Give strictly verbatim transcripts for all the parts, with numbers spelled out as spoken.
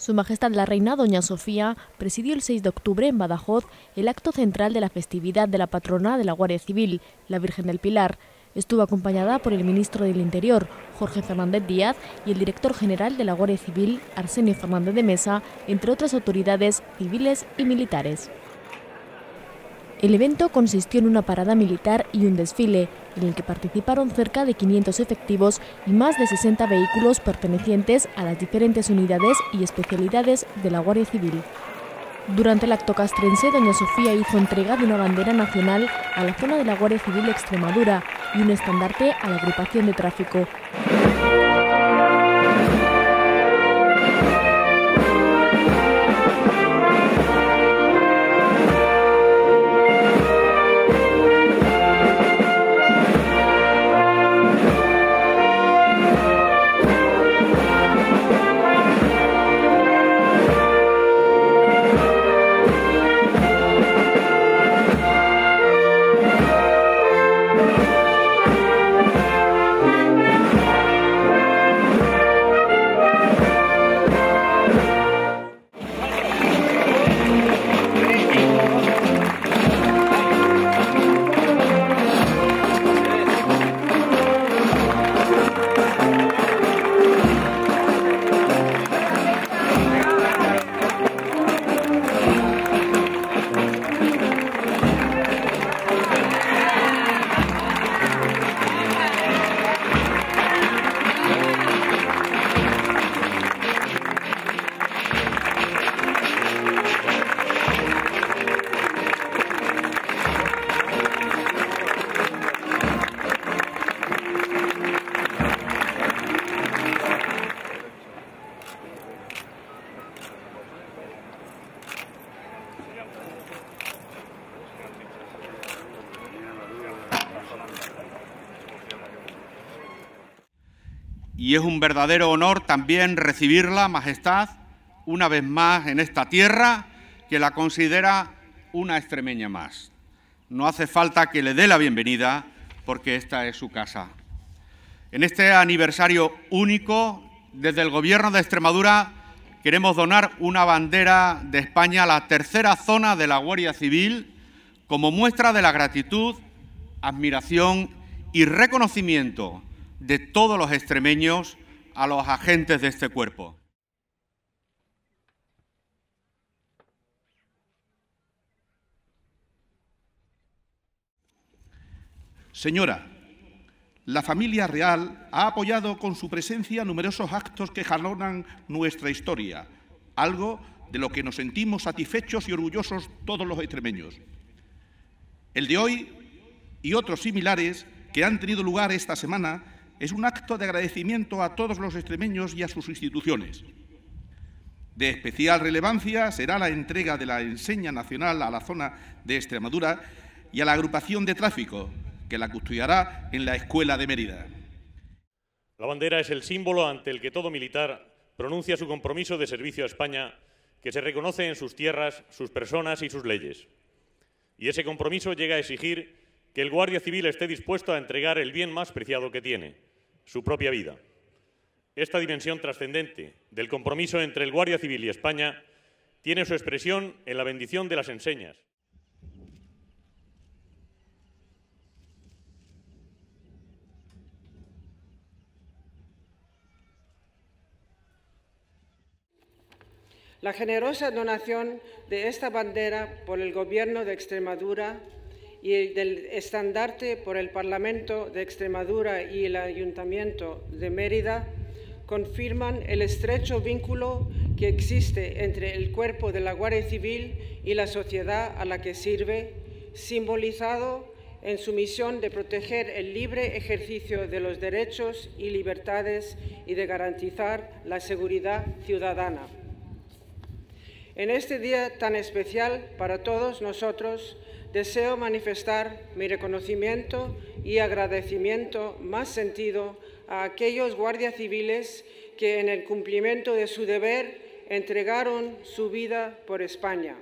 Su Majestad la Reina Doña Sofía presidió el seis de octubre en Badajoz el acto central de la festividad de la patrona de la Guardia Civil, la Virgen del Pilar. Estuvo acompañada por el ministro del Interior, Jorge Fernández Díaz, y el director general de la Guardia Civil, Arsenio Fernández de Mesa, entre otras autoridades civiles y militares. El evento consistió en una parada militar y un desfile, en el que participaron cerca de quinientos efectivos y más de sesenta vehículos pertenecientes a las diferentes unidades y especialidades de la Guardia Civil. Durante el acto castrense, doña Sofía hizo entrega de una bandera nacional a la zona de la Guardia Civil de Extremadura y un estandarte a la agrupación de tráfico. Y es un verdadero honor también recibirla, Majestad, una vez más en esta tierra que la considera una extremeña más. No hace falta que le dé la bienvenida porque esta es su casa. En este aniversario único, desde el Gobierno de Extremadura queremos donar una bandera de España a la tercera zona de la Guardia Civil como muestra de la gratitud, admiración y reconocimiento de todos los extremeños a los agentes de este cuerpo. Señora, la familia real ha apoyado con su presencia numerosos actos que jalonan nuestra historia, algo de lo que nos sentimos satisfechos y orgullosos todos los extremeños. El de hoy y otros similares que han tenido lugar esta semana es un acto de agradecimiento a todos los extremeños y a sus instituciones. De especial relevancia será la entrega de la enseña nacional a la zona de Extremadura y a la agrupación de tráfico, que la custodiará en la Escuela de Mérida. La bandera es el símbolo ante el que todo militar pronuncia su compromiso de servicio a España, que se reconoce en sus tierras, sus personas y sus leyes. Y ese compromiso llega a exigir que el Guardia Civil esté dispuesto a entregar el bien más preciado que tiene, su propia vida. Esta dimensión trascendente del compromiso entre el Guardia Civil y España tiene su expresión en la bendición de las enseñas. La generosa donación de esta bandera por el Gobierno de Extremadura y el del estandarte por el Parlamento de Extremadura y el Ayuntamiento de Mérida confirman el estrecho vínculo que existe entre el cuerpo de la Guardia Civil y la sociedad a la que sirve, simbolizado en su misión de proteger el libre ejercicio de los derechos y libertades y de garantizar la seguridad ciudadana. En este día tan especial para todos nosotros, deseo manifestar mi reconocimiento y agradecimiento más sentido a aquellos guardias civiles que en el cumplimiento de su deber entregaron su vida por España.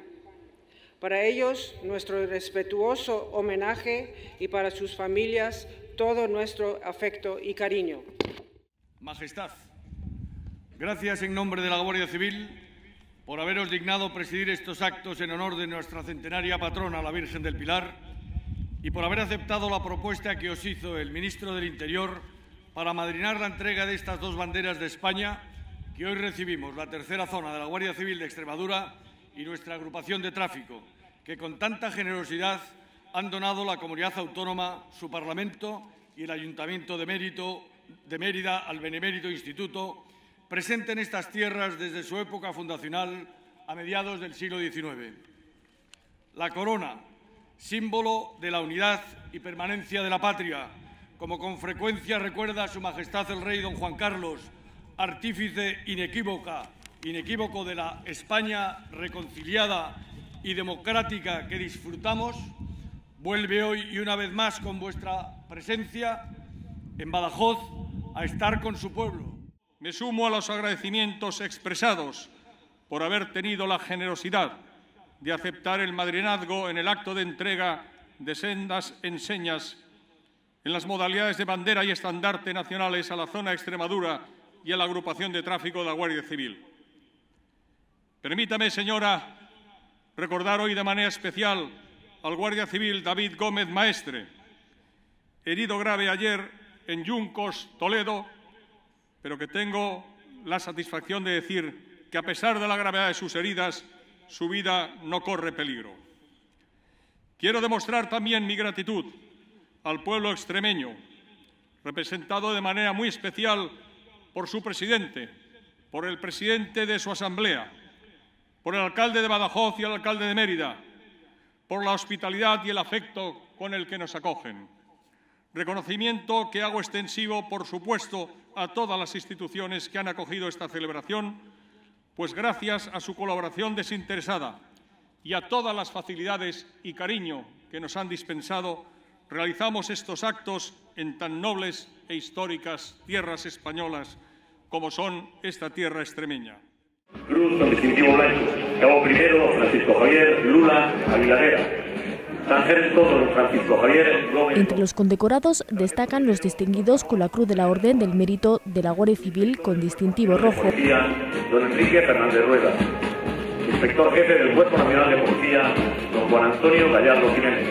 Para ellos, nuestro respetuoso homenaje y para sus familias todo nuestro afecto y cariño. Majestad, gracias en nombre de la Guardia Civil por haberos dignado presidir estos actos en honor de nuestra centenaria patrona, la Virgen del Pilar, y por haber aceptado la propuesta que os hizo el ministro del Interior para amadrinar la entrega de estas dos banderas de España que hoy recibimos, la tercera zona de la Guardia Civil de Extremadura y nuestra agrupación de tráfico, que con tanta generosidad han donado la Comunidad Autónoma, su Parlamento y el Ayuntamiento de, Mérito, de Mérida al Benemérito Instituto, presente en estas tierras desde su época fundacional a mediados del siglo diecinueve. La corona, símbolo de la unidad y permanencia de la patria, como con frecuencia recuerda a Su Majestad el Rey don Juan Carlos, artífice inequívoca, inequívoco de la España reconciliada y democrática que disfrutamos, vuelve hoy y una vez más con vuestra presencia en Badajoz a estar con su pueblo. Me sumo a los agradecimientos expresados por haber tenido la generosidad de aceptar el madrinazgo en el acto de entrega de sendas enseñas en las modalidades de bandera y estandarte nacionales a la zona de Extremadura y a la agrupación de tráfico de la Guardia Civil. Permítame, señora, recordar hoy de manera especial al Guardia Civil David Gómez Maestre, herido grave ayer en Yuncos, Toledo, pero que tengo la satisfacción de decir que, a pesar de la gravedad de sus heridas, su vida no corre peligro. Quiero demostrar también mi gratitud al pueblo extremeño, representado de manera muy especial por su presidente, por el presidente de su asamblea, por el alcalde de Badajoz y el alcalde de Mérida, por la hospitalidad y el afecto con el que nos acogen. Reconocimiento que hago extensivo, por supuesto, a todas las instituciones que han acogido esta celebración, pues gracias a su colaboración desinteresada y a todas las facilidades y cariño que nos han dispensado, realizamos estos actos en tan nobles e históricas tierras españolas como son esta tierra extremeña. Cruz con distintivo blanco, Cabo Primero, Francisco Javier Luna Aguilar. Entre los condecorados destacan los distinguidos con la Cruz de la Orden del Mérito de la Guardia Civil con distintivo rojo. Don Enrique Fernández Rueda, Inspector Jefe del Cuerpo Nacional de Policía, don Juan Antonio Gallardo Jiménez,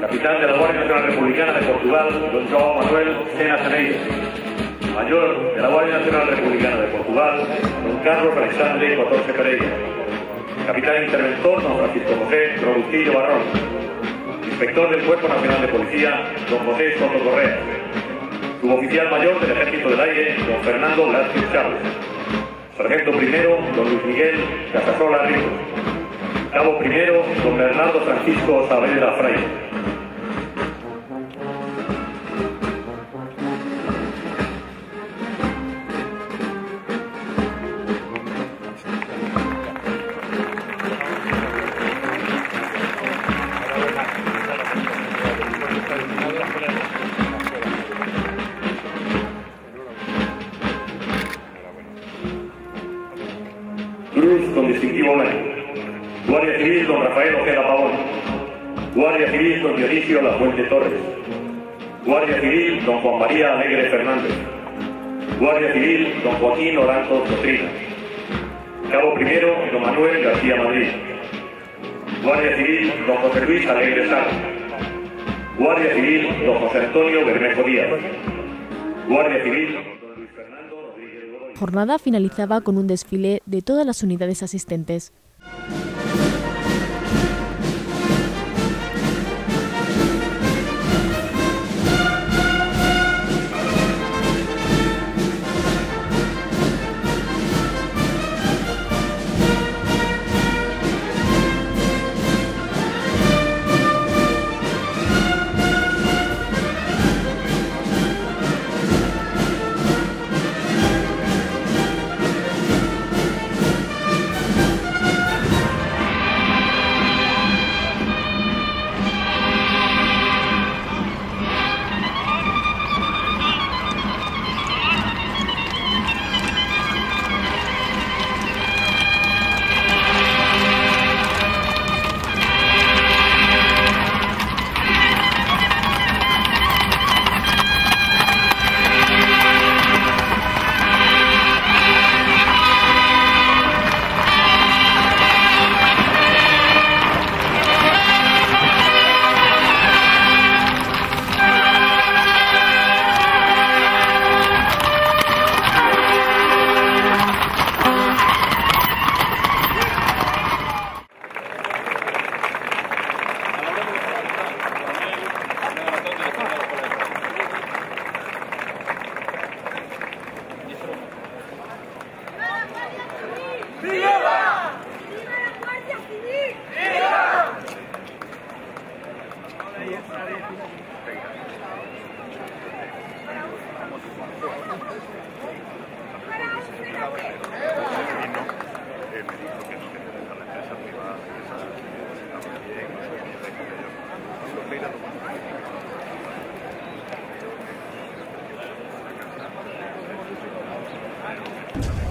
Capitán de la Guardia Nacional Republicana de Portugal, don Joao Manuel Sena Ceney, Mayor de la Guardia Nacional Republicana de Portugal, don Carlos Alexandre Pereira. Capitán Interventor, don Francisco José Robustillo Barrón. Inspector del Cuerpo Nacional de Policía, don José Soto Correa. Suboficial Mayor del Ejército del Aire, don Fernando Lázquez Chávez. Sargento Primero, don Luis Miguel Casasola Ríos. Cabo Primero, don Bernardo Francisco Saavedra Fray. Guardia Civil don Rafael Ojeda Pavón, Guardia Civil don Dionisio La Fuente Torres, Guardia Civil don Juan María Alegre Fernández, Guardia Civil don Joaquín Oranto Cotrina, Cabo Primero don Manuel García Madrid, Guardia Civil don José Luis Alegre Sánchez, Guardia Civil don José Antonio Bermejo Díaz, Guardia Civil. La jornada finalizaba con un desfile de todas las unidades asistentes. Pereira lo pone. Thank you.